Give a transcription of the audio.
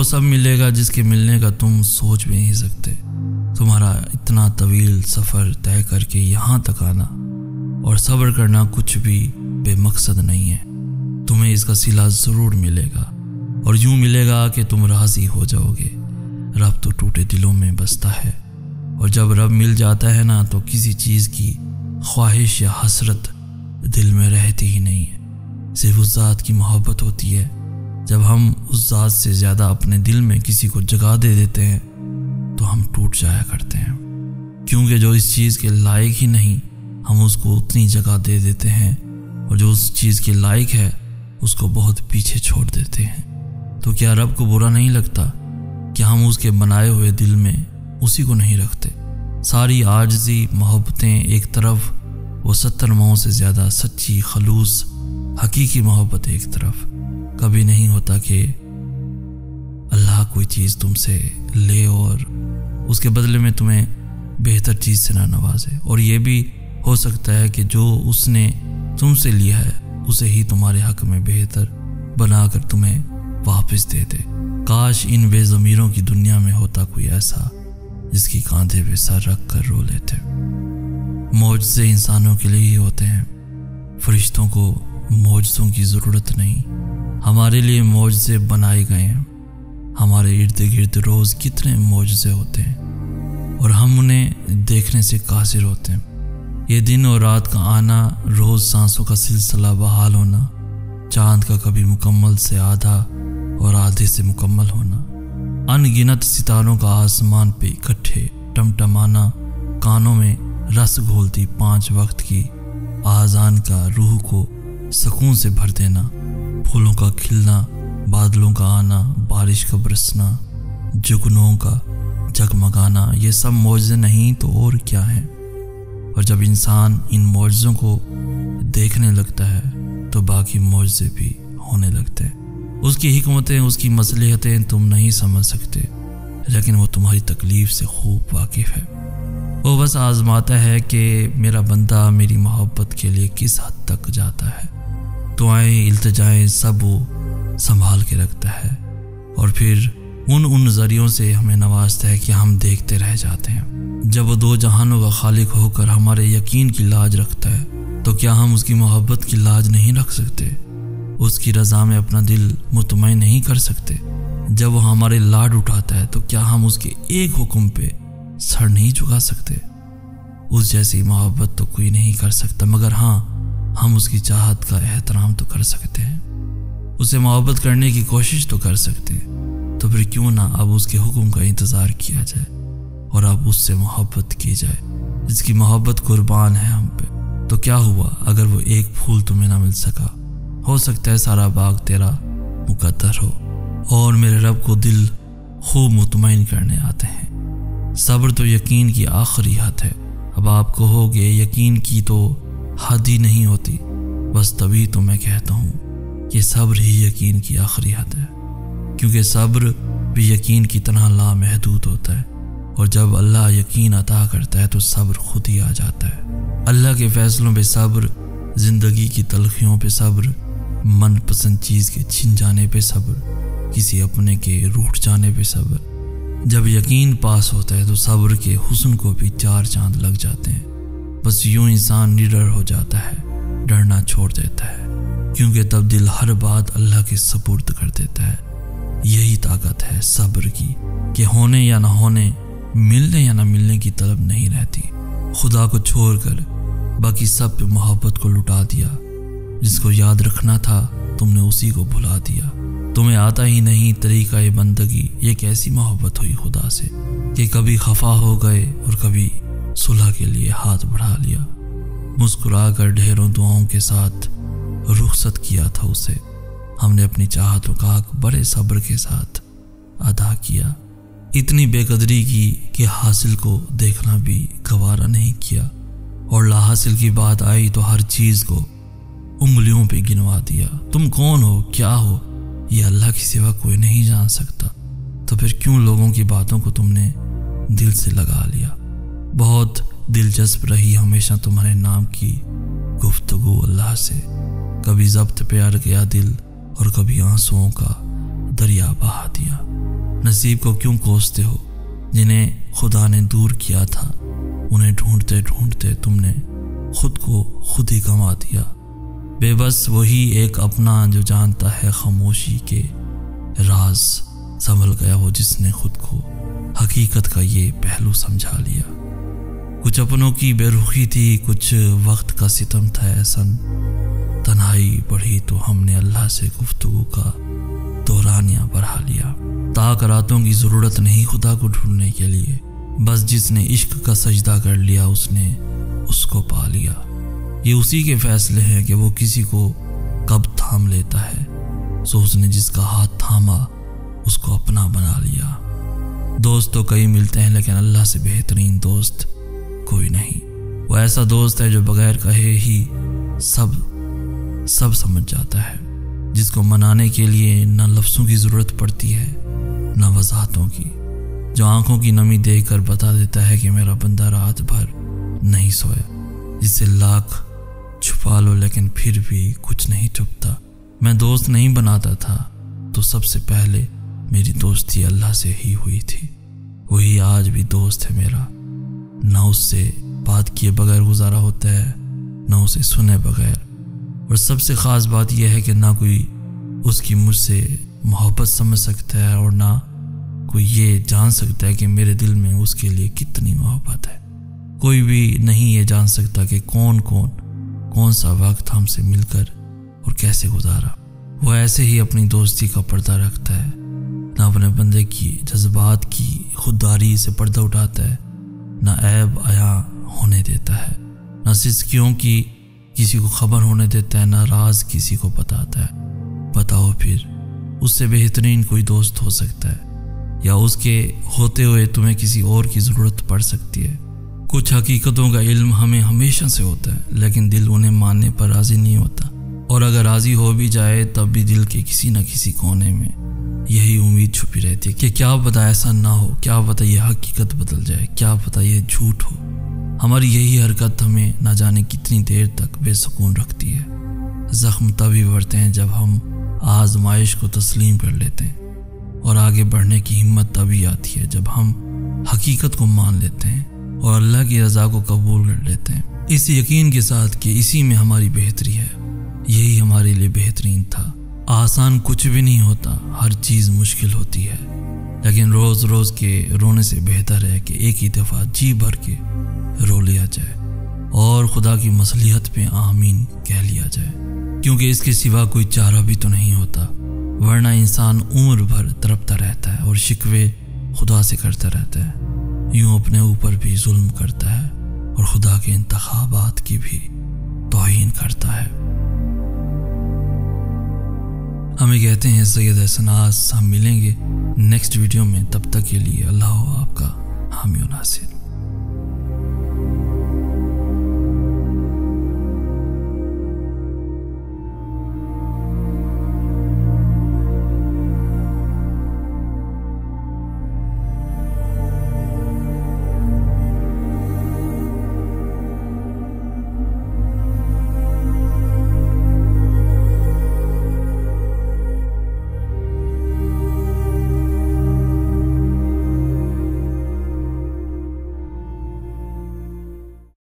वो सब मिलेगा जिसके मिलने का तुम सोच भी नहीं सकते। तुम्हारा इतना तवील सफ़र तय करके यहाँ तक आना और सब्र करना कुछ भी बेमकसद नहीं है। तुम्हें इसका सिला ज़रूर मिलेगा, और यूँ मिलेगा कि तुम राज़ी हो जाओगे। रब तो टूटे दिलों में बसता है, और जब रब मिल जाता है ना तो किसी चीज़ की ख्वाहिश या हसरत दिल में रहती ही नहीं है। सिर्फ उस ज़ात की मोहब्बत होती है। जब हम उस ज़ात से ज़्यादा अपने दिल में किसी को जगह दे देते हैं तो हम टूट जाया करते हैं, क्योंकि जो इस चीज़ के लायक ही नहीं हम उसको उतनी जगह दे देते हैं, और जो उस चीज़ के लायक है उसको बहुत पीछे छोड़ देते हैं। तो क्या रब को बुरा नहीं लगता कि हम उसके बनाए हुए दिल में उसी को नहीं रखते? सारी आजिज़ी मोहब्बतें एक तरफ, वो 70 माह से ज़्यादा सच्ची खलूस हकीकी मोहब्बत एक तरफ। कभी नहीं होता कि अल्लाह कोई चीज़ तुमसे ले और उसके बदले में तुम्हें बेहतर चीज़ से ना नवाजे, और ये भी हो सकता है कि जो उसने तुमसे लिया है उसे ही तुम्हारे हक में बेहतर बनाकर तुम्हें वापस दे दे। काश इन बेज़मीरों की दुनिया में होता कोई ऐसा जिसकी कांधे पे सर रख कर रो लेते। मौजज़े इंसानों के लिए ही होते हैं, फरिश्तों को मौजज़ों की ज़रूरत नहीं। हमारे लिए मौजज़े बनाए गए हैं। हमारे इर्द गिर्द रोज़ कितने मौजज़े होते हैं और हम उन्हें देखने से कासिर होते हैं। ये दिन और रात का आना, रोज़ सांसों का सिलसिला बहाल होना, चाँद का कभी मुकम्मल से आधा और आधे से मुकम्मल होना, अनगिनत सितारों का आसमान पे इकट्ठे टमटमाना, कानों में रस घोलती 5 वक्त की आज़ान का रूह को सुकून से भर देना, फूलों का खिलना, बादलों का आना, बारिश का बरसना, जुगनुओं का जगमगाना, ये सब मौजज़े नहीं तो और क्या है। और जब इंसान इन मौजज़ों को देखने लगता है तो बाकी मौजज़े भी होने लगते हैं। उसकी हिकमतें, उसकी मसलहतें तुम नहीं समझ सकते, लेकिन वो तुम्हारी तकलीफ़ से खूब वाकिफ़ है। वो बस आजमाता है कि मेरा बंदा मेरी मोहब्बत के लिए किस हद तक जाता है। दुआएं, इल्तिजाएं सब वो संभाल के रखता है, और फिर उन ज़रियों से हमें नवाजता है कि हम देखते रह जाते हैं। जब वो 2 जहानों का खालिक होकर हमारे यकीन की लाज रखता है तो क्या हम उसकी मोहब्बत की लाज नहीं रख सकते? उसकी रज़ा में अपना दिल मुतमईन नहीं कर सकते? जब वो हमारे लाड उठाता है तो क्या हम उसके एक हुक्म पे सर नहीं झुका सकते? उस जैसी मोहब्बत तो कोई नहीं कर सकता, मगर हाँ, हम उसकी चाहत का एहतराम तो कर सकते हैं, उसे मोहब्बत करने की कोशिश तो कर सकते हैं। तो फिर क्यों ना अब उसके हुक्म का इंतज़ार किया जाए और अब उससे मोहब्बत की जाए जिसकी मोहब्बत कुर्बान है हम पे। तो क्या हुआ अगर वो एक फूल तुम्हें ना मिल सका? हो सकता है सारा बाग तेरा मुकद्दर हो। और मेरे रब को दिल खूब मुतमईन करने आते हैं। सब्र तो यकीन की आखिरी हद है। अब आप कहोगे यकीन की तो हद ही नहीं होती, बस तभी तो मैं कहता हूँ कि सब्र ही यकीन की आखिरी हद है, क्योंकि सब्र भी यकीन की तरह लामहदूद होता है। और जब अल्लाह यकीन अता करता है तो सब्र खुद ही आ जाता है। अल्लाह के फैसलों पर सब्र, ज़िंदगी की तलखियों पर सब्र, मनपसंद चीज़ के छिन जाने पे सब्र, किसी अपने के रूठ जाने पे सब्र। जब यकीन पास होता है तो सब्र के हुस्न को भी 4 चांद लग जाते हैं। बस यूँ इंसान निडर हो जाता है, डरना छोड़ देता है, क्योंकि तब दिल हर बात अल्लाह के सपुर्द कर देता है। यही ताकत है सब्र की कि होने या ना होने, मिलने या ना मिलने की तलब नहीं रहती। खुदा को छोड़कर बाकी सब पे मोहब्बत को लुटा दिया। जिसको याद रखना था तुमने उसी को भुला दिया। तुम्हें आता ही नहीं तरीका ये बंदगी। ये कैसी मोहब्बत हुई खुदा से कि कभी खफा हो गए और कभी सुलह के लिए हाथ बढ़ा लिया। मुस्कुरा कर ढेरों दुआओं के साथ रुखसत किया था उसे। हमने अपनी चाहतों का हक बड़े सब्र के साथ अदा किया। इतनी बेकदरी की कि हासिल को देखना भी गवारा नहीं किया, और लाहासिल की बात आई तो हर चीज़ को उंगलियों पे गिनवा दिया। तुम कौन हो, क्या हो, ये अल्लाह के सिवा कोई नहीं जान सकता। तो फिर क्यों लोगों की बातों को तुमने दिल से लगा लिया? बहुत दिलचस्प रही हमेशा तुम्हारे नाम की गुफ्तगू अल्लाह से। कभी ज़ब्त पे अड़ गया दिल और कभी आंसुओं का दरिया बहा दिया। नसीब को क्यों कोसते हो जिन्हें खुदा ने दूर किया था। उन्हें ढूंढते ढूंढते तुमने खुद को खुद ही गंवा दिया। बेबस वही एक अपना जो जानता है खामोशी के राज, संभल गया वो जिसने खुद को हकीकत का ये पहलू समझा लिया। कुछ अपनों की बेरुखी थी, कुछ वक्त का सितम था एहसन। तन्हाई बढ़ी तो हमने अल्लाह से गुफ्तगू का दौरानिया बढ़ा लिया। ताक रातों की ज़रूरत नहीं खुदा को ढूंढने के लिए, बस जिसने इश्क का सजदा कर लिया उसने उसको पा लिया। ये उसी के फैसले हैं कि वो किसी को कब थाम लेता है, सो उसने जिसका हाथ थामा उसको अपना बना लिया। दोस्त तो कई मिलते हैं लेकिन अल्लाह से बेहतरीन दोस्त कोई नहीं। वो ऐसा दोस्त है जो बगैर कहे ही सब समझ जाता है, जिसको मनाने के लिए ना लफ्ज़ों की ज़रूरत पड़ती है ना वजाहतों की, जो आंखों की नमी देखकर बता देता है कि मेरा बंदा रात भर नहीं सोया। जिसे लाख छुपा लो लेकिन फिर भी कुछ नहीं छुपता। मैं दोस्त नहीं बनाता था तो सबसे पहले मेरी दोस्ती अल्लाह से ही हुई थी। वही आज भी दोस्त है मेरा, ना उससे बात किए बगैर गुजारा होता है ना उसे सुने बगैर। और सबसे ख़ास बात यह है कि ना कोई उसकी मुझसे मोहब्बत समझ सकता है और ना कोई ये जान सकता है कि मेरे दिल में उसके लिए कितनी मोहब्बत है। कोई भी नहीं ये जान सकता कि कौन सा वक्त हमसे मिलकर और कैसे गुजारा। वह ऐसे ही अपनी दोस्ती का पर्दा रखता है, ना अपने बंदे की जज्बात की खुददारी से पर्दा उठाता है, ना ऐब आया होने देता है, ना सिस्कियों की किसी को खबर होने देता है, ना राज किसी को बताता है। बताओ फिर उससे बेहतरीन कोई दोस्त हो सकता है, या उसके होते हुए तुम्हें किसी और की ज़रूरत पड़ सकती है। कुछ हकीकतों का इल्म हमें हमेशा से होता है लेकिन दिल उन्हें मानने पर राज़ी नहीं होता, और अगर राज़ी हो भी जाए तब भी दिल के किसी न किसी कोने में यही उम्मीद छुपी रहती है कि क्या पता ऐसा ना हो, क्या पता ये हकीकत बदल जाए, क्या पता ये झूठ हो। हमारी यही हरकत हमें ना जाने कितनी देर तक बेसुकून रखती है। ज़ख्म तभी बढ़ते हैं जब हम आजमाइश को तस्लीम कर लेते हैं, और आगे बढ़ने की हिम्मत तभी आती है जब हम हकीकत को मान लेते हैं और अल्लाह की रज़ा को कबूल कर लेते हैं, इस यकीन के साथ कि इसी में हमारी बेहतरी है, यही हमारे लिए बेहतरीन था। आसान कुछ भी नहीं होता, हर चीज़ मुश्किल होती है, लेकिन रोज़ रोज़ के रोने से बेहतर है कि एक ही दफ़ा जी भर के रो लिया जाए और खुदा की मसलिहत पे आमीन कह लिया जाए, क्योंकि इसके सिवा कोई चारा भी तो नहीं होता। वरना इंसान उम्र भर तड़पता रहता है और शिकवे खुदा से करता रहता है, यूँ अपने ऊपर भी जुल्म करता है और खुदा के इंतखाबात की भी तौहीन करता है। हमें कहते हैं सैयद अहसन आस। हम मिलेंगे नेक्स्ट वीडियो में, तब तक के लिए अल्लाह आपका हामी नासिर।